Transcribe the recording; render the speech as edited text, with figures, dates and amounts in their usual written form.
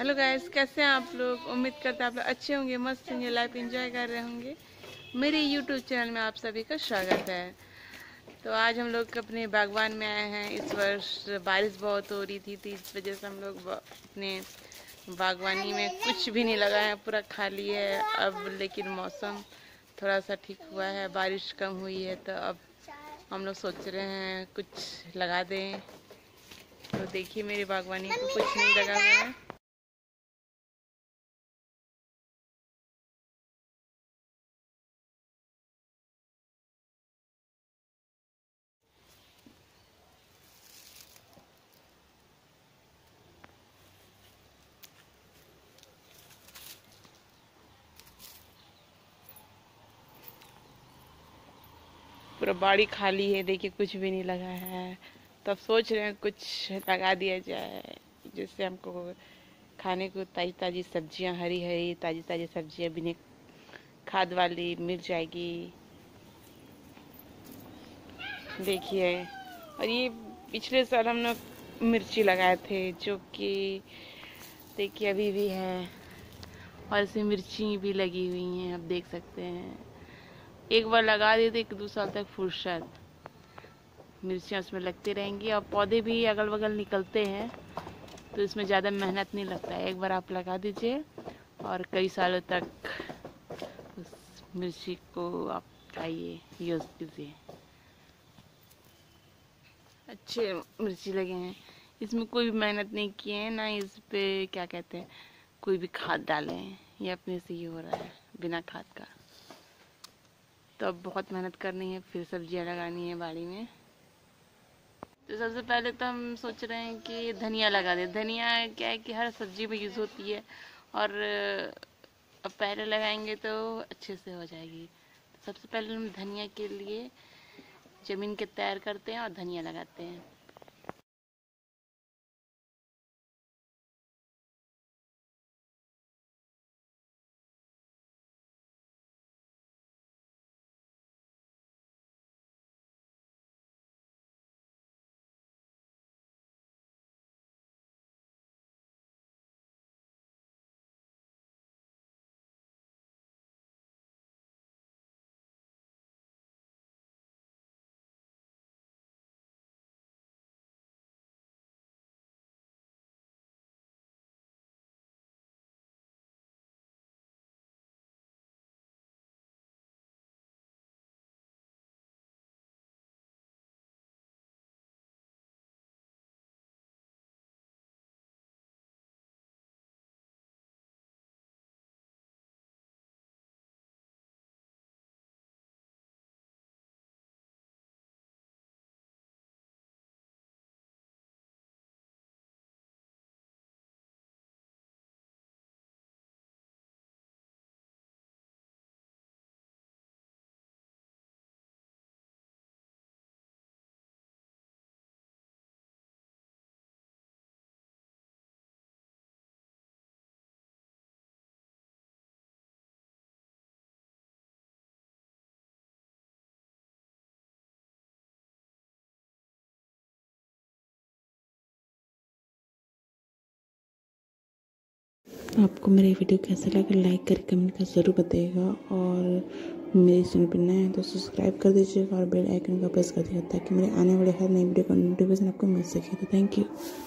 Hello guys, कैसे हैं आप लोग। उम्मीद करते हैं आप लोग अच्छे होंगे, मस्त होंगे, लाइफ एंजॉय कर रहे होंगे। मेरे यूट्यूब चैनल में आप सभी का स्वागत है। तो आज हम लोग अपने बागवान में आए हैं। इस वर्ष बारिश बहुत हो रही थी तो इस वजह से हम लोग अपने बागवानी में कुछ भी नहीं लगा है, पूरा खाली है अब। लेकिन मौसम थोड़ा सा ठीक हुआ है, बारिश कम हुई है, तो अब हम लोग सोच रहे हैं कुछ लगा दें। तो देखिए मेरी बागवानी को कुछ नहीं लगा हुआ है। पूरा बाड़ी खाली है, देखिए कुछ भी नहीं लगा है। तब सोच रहे हैं कुछ लगा दिया जाए जिससे हमको खाने को ताज़ी ताज़ी सब्जियां, हरी हरी ताज़ी ताज़ी सब्जियां बिना खाद वाली मिल जाएगी। देखिए, और ये पिछले साल हम लोग मिर्ची लगाए थे जो कि देखिए अभी भी है, और इसमें मिर्ची भी लगी हुई हैं, आप देख सकते हैं। एक बार लगा देते एक दो साल तक फुर्सत मिर्चियाँ उसमें लगती रहेंगी, और पौधे भी अगल बगल निकलते हैं तो इसमें ज़्यादा मेहनत नहीं लगता है। एक बार आप लगा दीजिए और कई सालों तक उस मिर्ची को आप खाइए, यूज़ कीजिए। अच्छे मिर्ची लगे हैं, इसमें कोई भी मेहनत नहीं किए हैं, ना इस पर क्या कहते हैं कोई भी खाद डालें। ये अपने से ही हो रहा है बिना खाद का। तो अब बहुत मेहनत करनी है, फिर सब्जियां लगानी है बाड़ी में। तो सबसे पहले तो हम सोच रहे हैं कि धनिया लगा दें। धनिया क्या है कि हर सब्जी में यूज़ होती है, और अब पहले लगाएंगे तो अच्छे से हो जाएगी। तो सबसे पहले हम धनिया के लिए ज़मीन के तैयार करते हैं और धनिया लगाते हैं। आपको मेरा वीडियो कैसा लगा लाइक करके कमेंट कर ज़रूर बताइएगा, और मेरे चैनल पर नए हैं तो सब्सक्राइब कर दीजिएगा और बेल आइकन का प्रेस कर दीजिएगा ताकि मेरे आने वाले हर नई वीडियो का नोटिफिकेशन आपको मिल सके। तो थैंक यू।